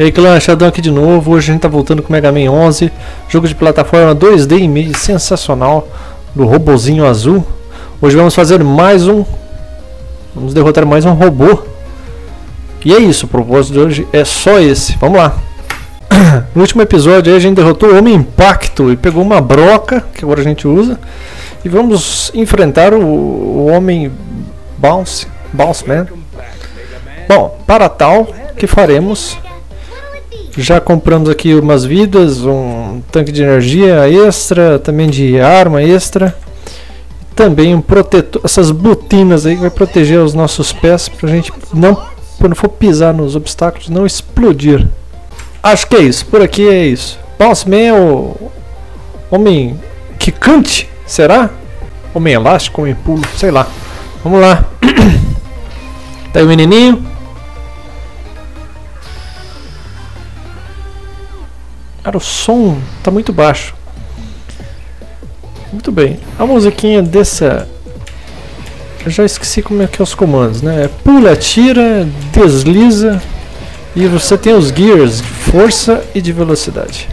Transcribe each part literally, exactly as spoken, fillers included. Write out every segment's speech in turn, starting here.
E aí, clã, Xadão aqui de novo. Hoje a gente tá voltando com Mega Man onze, jogo de plataforma dois D e meio sensacional do robozinho azul. Hoje vamos fazer mais um, vamos derrotar mais um robô. E é isso, o propósito de hoje é só esse, vamos lá. No último episódio a gente derrotou o Homem Impacto e pegou uma broca, que agora a gente usa. E vamos enfrentar o, o Homem Bounce, Bounce Man. Bom, para tal, que faremos? Já compramos aqui umas vidas, um tanque de energia extra, também de arma extra. E também um protetor, essas botinas aí que vai proteger os nossos pés para a gente não, quando for pisar nos obstáculos, não explodir. Acho que é isso, por aqui é isso. Bounce Man é o homem que cante, será? Homem elástico, homem pulo, sei lá. Vamos lá. Tá aí o menininho. Cara, o som tá muito baixo. Muito bem. A musiquinha dessa... Eu já esqueci como é que é os comandos, né? É pula, atira, desliza. E você tem os gears de força e de velocidade.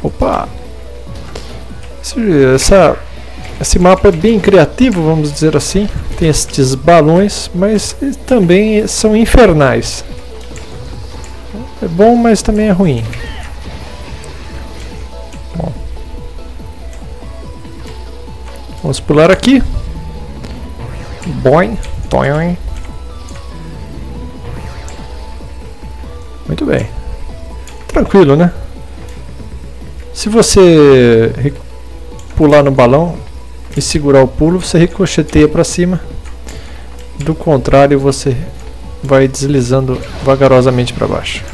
Opa! Esse, essa, esse mapa é bem criativo, vamos dizer assim. Tem estes balões, mas também são infernais. É bom, mas também é ruim. Bom. Vamos pular aqui. Boing, toing. Muito bem. Tranquilo, né? Se você pular no balão e segurar o pulo, você ricocheteia para cima. Do contrário, você vai deslizando vagarosamente para baixo.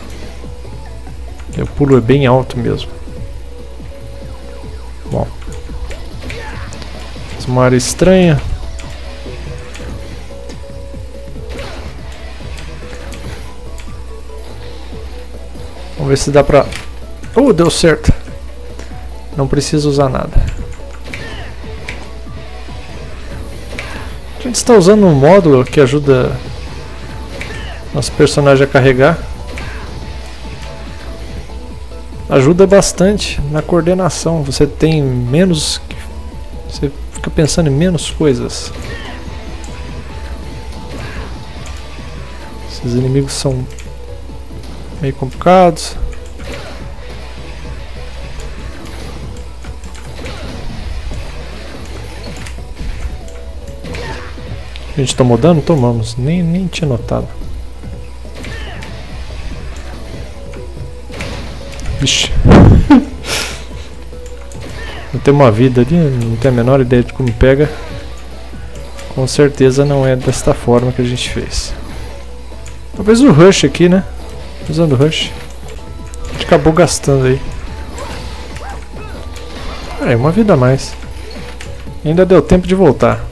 O pulo é bem alto mesmo. Bom, uma área estranha. Vamos ver se dá pra... Oh, deu certo. Não precisa usar nada. A gente está usando um módulo que ajuda nosso personagem a carregar. Ajuda bastante na coordenação, você tem menos... Você fica pensando em menos coisas. Esses inimigos são meio complicados. A gente tomou dano? Tomamos, nem, nem tinha notado. Vixe. Não tem uma vida ali, não tem a menor ideia de como pega. Com certeza não é desta forma que a gente fez. Talvez o rush aqui, né? Usando o rush. A gente acabou gastando aí. Ah, é uma vida a mais. Ainda deu tempo de voltar.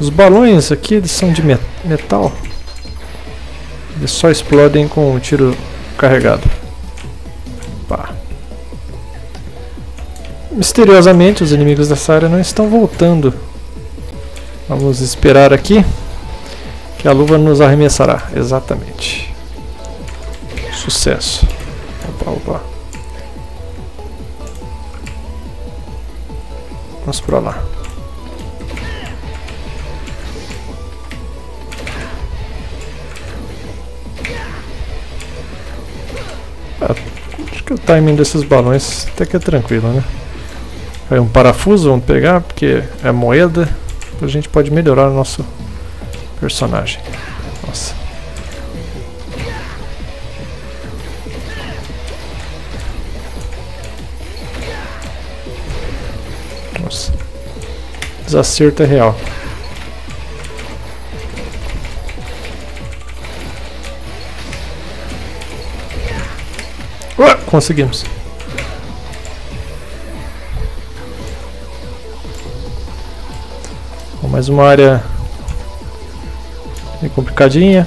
Os balões aqui, eles são de metal. Eles só explodem com um tiro carregado. Pá. Misteriosamente, os inimigos dessa área não estão voltando. Vamos esperar aqui, que a luva nos arremessará. Exatamente. Sucesso. Opa, opa. Vamos pra lá. Acho que o timing desses balões até que é tranquilo, né? Aí um parafuso, vamos pegar, porque é moeda. A gente pode melhorar o nosso personagem. Nossa. Nossa. Desacerto é real. Conseguimos. Mais uma área bem complicadinha.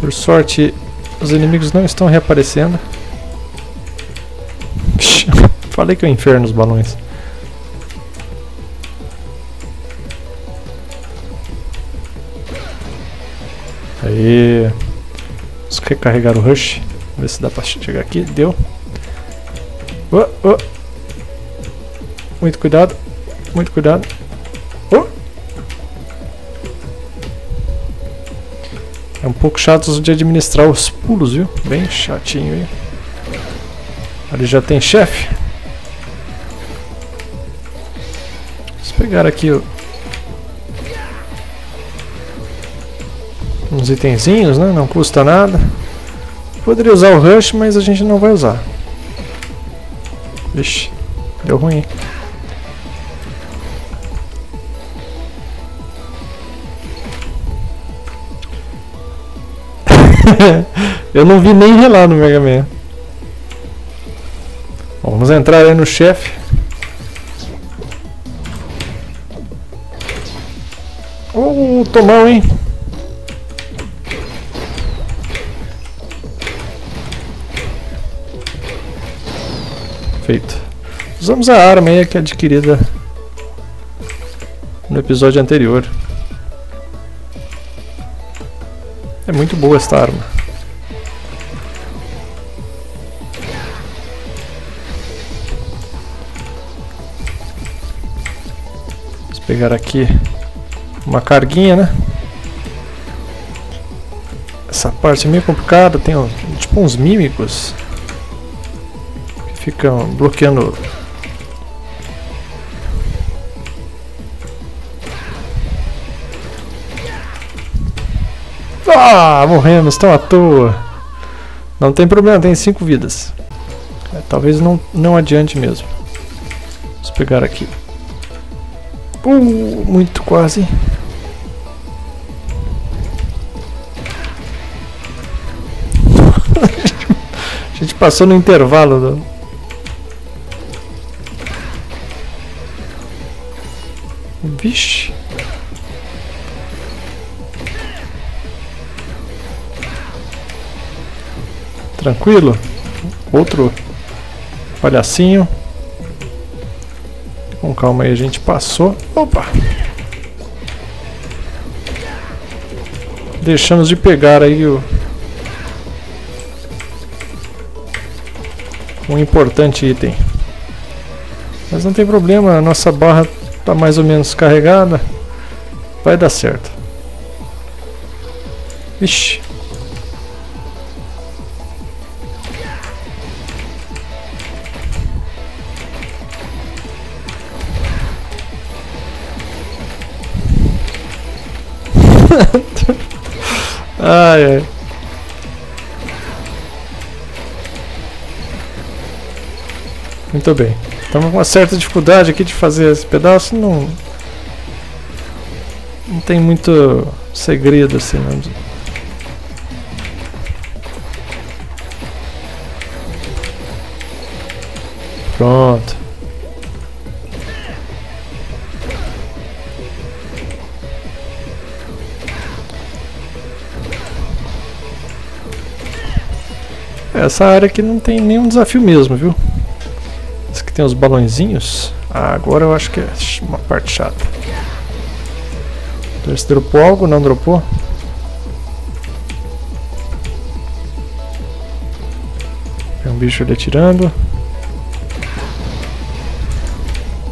Por sorte, os inimigos não estão reaparecendo. Falei que eu inferno os balões. Aí, vamos recarregar o rush. Ver se dá pra chegar aqui. Deu. Oh, oh. Muito cuidado. Muito cuidado. Oh. É um pouco chato de administrar os pulos, viu? Bem chatinho aí. Ali já tem chefe. Vamos pegar aqui o... uns itenzinhos, né? Não custa nada. Poderia usar o rush, mas a gente não vai usar. Vixe, deu ruim. Eu não vi nem relar no Mega Man. Bom, vamos entrar aí no chefe. Oh, tomão, hein? Feito. Usamos a arma aí que é adquirida no episódio anterior. É muito boa esta arma. Vamos pegar aqui uma carguinha, né? Essa parte é meio complicada, tem um, tipo uns mímicos. Ficam bloqueando. Ah, morremos, estão à toa. Não tem problema, tem cinco vidas. É, talvez não, não adiante mesmo. Vamos pegar aqui. Uh, muito quase. A gente passou no intervalo do... Vixe. Tranquilo. Outro palhacinho. Com calma aí, a gente passou. Opa! Deixamos de pegar aí o... um importante item. Mas não tem problema, a nossa barra tá mais ou menos carregada, vai dar certo. Ixi. Ai, ai. Muito bem. Estamos com uma certa dificuldade aqui de fazer esse pedaço, não, não tem muito segredo assim, né? Pronto. Essa área aqui não tem nenhum desafio mesmo, viu? Tem os balõezinhos. Ah, agora eu acho que é uma parte chata. Então, se dropou algo? Não dropou? Tem um bicho ali atirando.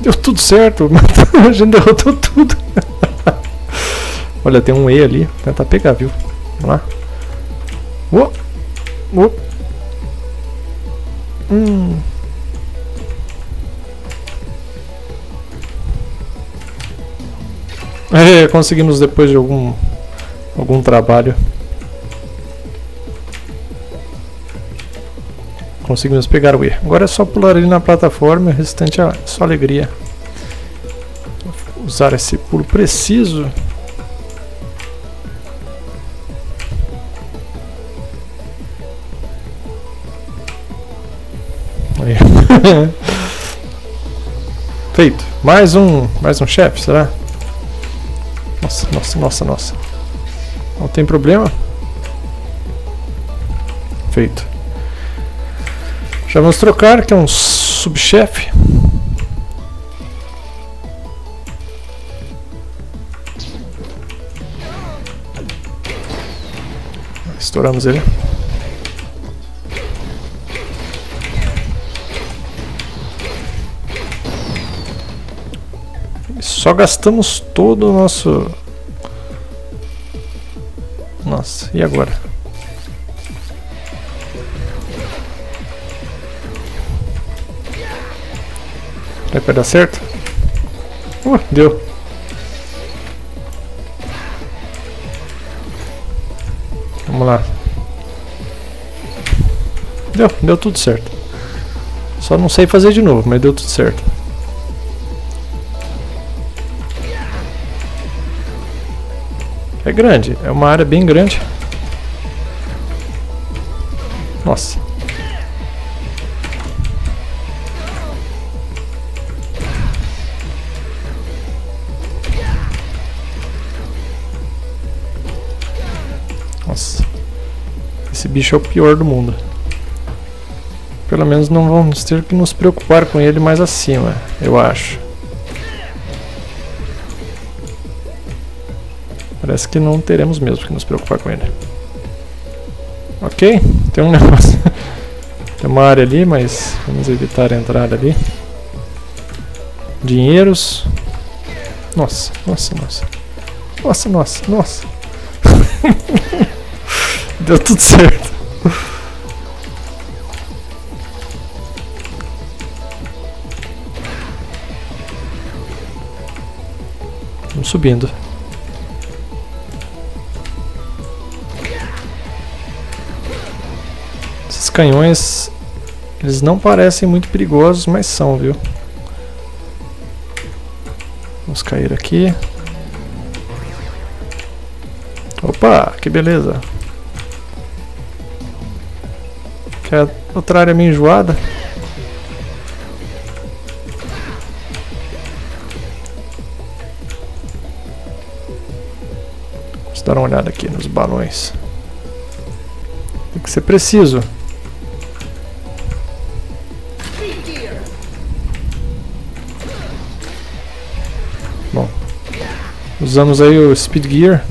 Deu tudo certo. A gente derrotou tudo. Olha, tem um E ali. Vou tentar pegar, viu? Vamos lá. Oh. Oh. Hum. É, conseguimos depois de algum algum trabalho. Conseguimos pegar o E. Agora é só pular ali na plataforma, o restante é só alegria. Vou usar esse pulo preciso. Aí. Feito. Mais um, mais um chefe, será? Nossa, nossa, nossa, nossa. Não tem problema. Feito. Já vamos trocar, que é um subchefe. Estouramos ele. Só gastamos todo o nosso... Nossa, e agora? Será que vai dar certo? Uh, deu! Vamos lá. Deu, deu tudo certo. Só não sei fazer de novo, mas deu tudo certo. É grande, é uma área bem grande. Nossa. Nossa. Esse bicho é o pior do mundo. Pelo menos não vamos ter que nos preocupar com ele mais acima, eu acho. Parece que não teremos mesmo que nos preocupar com ele. Ok, tem um negócio. Tem uma área ali, mas vamos evitar entrar ali. Dinheiros. Nossa, nossa, nossa. Nossa, nossa, nossa. Deu tudo certo. Vamos subindo. Canhões, eles não parecem muito perigosos, mas são, viu? Vamos cair aqui. Opa, que beleza! Quer outra área meio enjoada? Vamos dar uma olhada aqui nos balões. Tem que ser preciso. Usamos aí o Speed Gear.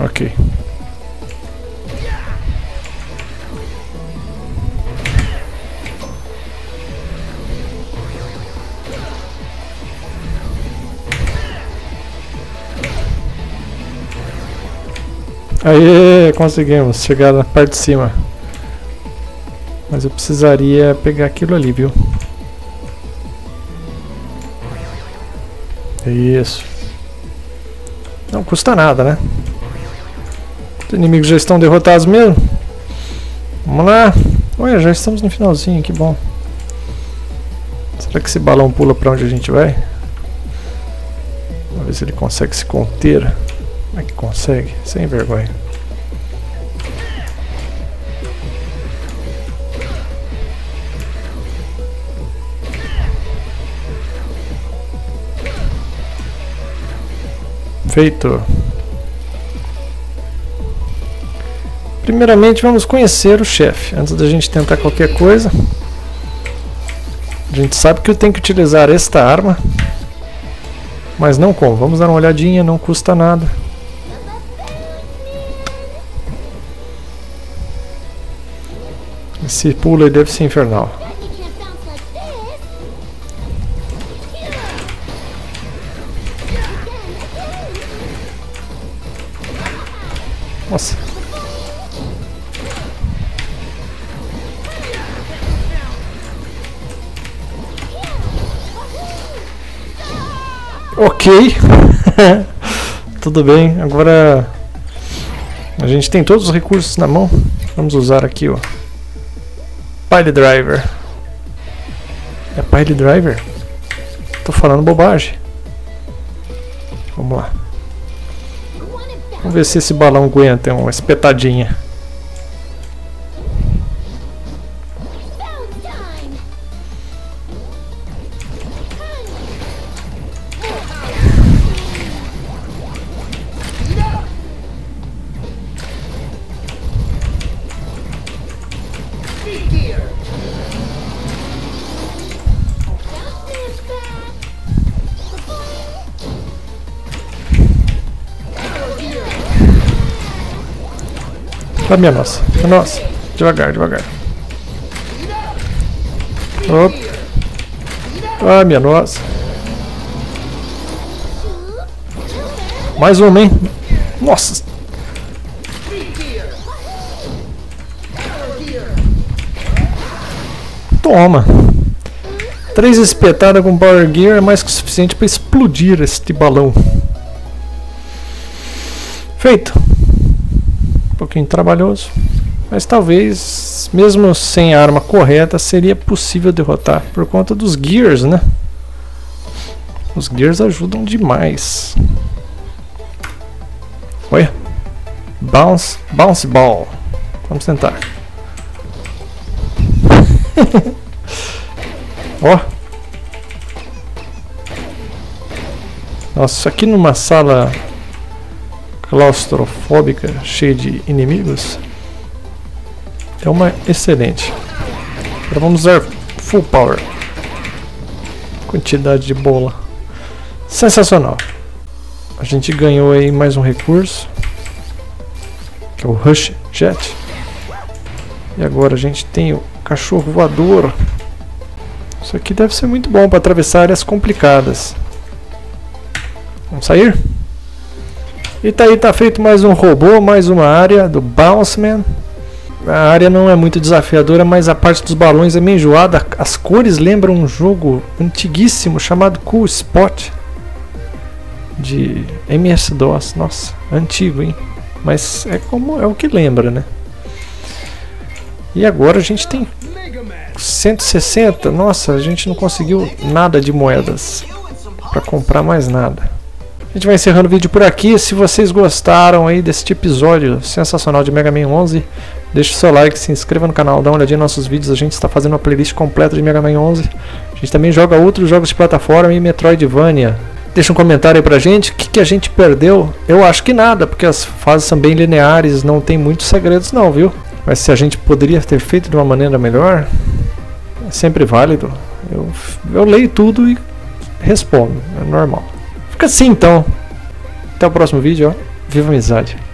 Ok. Aê, conseguimos chegar na parte de cima. Mas eu precisaria pegar aquilo ali, viu? Isso. Não custa nada, né? Os inimigos já estão derrotados mesmo? Vamos lá. Olha, já estamos no finalzinho, que bom. Será que esse balão pula pra onde a gente vai? Vamos ver se ele consegue se conter. Como é que consegue? Sem vergonha. Feito. Primeiramente vamos conhecer o chefe. Antes da gente tentar qualquer coisa. A gente sabe que eu tenho que utilizar esta arma. Mas não como. Vamos dar uma olhadinha, não custa nada. Esse pulo aí deve ser infernal. Nossa. Ok. Tudo bem. Agora a gente tem todos os recursos na mão. Vamos usar aqui, ó. Pile Driver. É Pile Driver? Tô falando bobagem. Vamos lá. Vamos ver se esse balão aguenta uma espetadinha. Ah, minha nossa. Minha nossa. Devagar, devagar. Opa. Ah, minha nossa. Mais uma, hein? Nossa. Toma. Três espetadas com Power Gear é mais que o suficiente para explodir este balão. Feito. Um pouquinho trabalhoso, mas talvez mesmo sem a arma correta seria possível derrotar por conta dos gears, né? Os gears ajudam demais. Olha, bounce, bounce ball. Vamos tentar. Ó. Nossa, aqui numa sala claustrofóbica, cheia de inimigos, é uma excelente. Agora vamos usar full power. Quantidade de bola. Sensacional. A gente ganhou aí mais um recurso, que é o rush jet. E agora a gente tem o cachorro voador. Isso aqui deve ser muito bom para atravessar áreas complicadas. Vamos sair? E tá aí, tá feito mais um robô, mais uma área do Bounce Man. A área não é muito desafiadora, mas a parte dos balões é meio enjoada. As cores lembram um jogo antiguíssimo chamado Cool Spot de M S DOS. Nossa, antigo, hein? Mas é como é o que lembra, né? E agora a gente tem cento e sessenta. Nossa, a gente não conseguiu nada de moedas para comprar mais nada. A gente vai encerrando o vídeo por aqui. Se vocês gostaram aí deste episódio sensacional de Mega Man onze, deixe o seu like, se inscreva no canal, dá uma olhadinha em nossos vídeos. A gente está fazendo uma playlist completa de Mega Man onze. A gente também joga outros jogos de plataforma e Metroidvania. Deixa um comentário aí pra gente, o que, que a gente perdeu? Eu acho que nada, porque as fases são bem lineares, não tem muitos segredos não, viu? Mas se a gente poderia ter feito de uma maneira melhor, é sempre válido. Eu, eu leio tudo e respondo, é normal. Fica assim então, até o próximo vídeo, ó. Viva a amizade!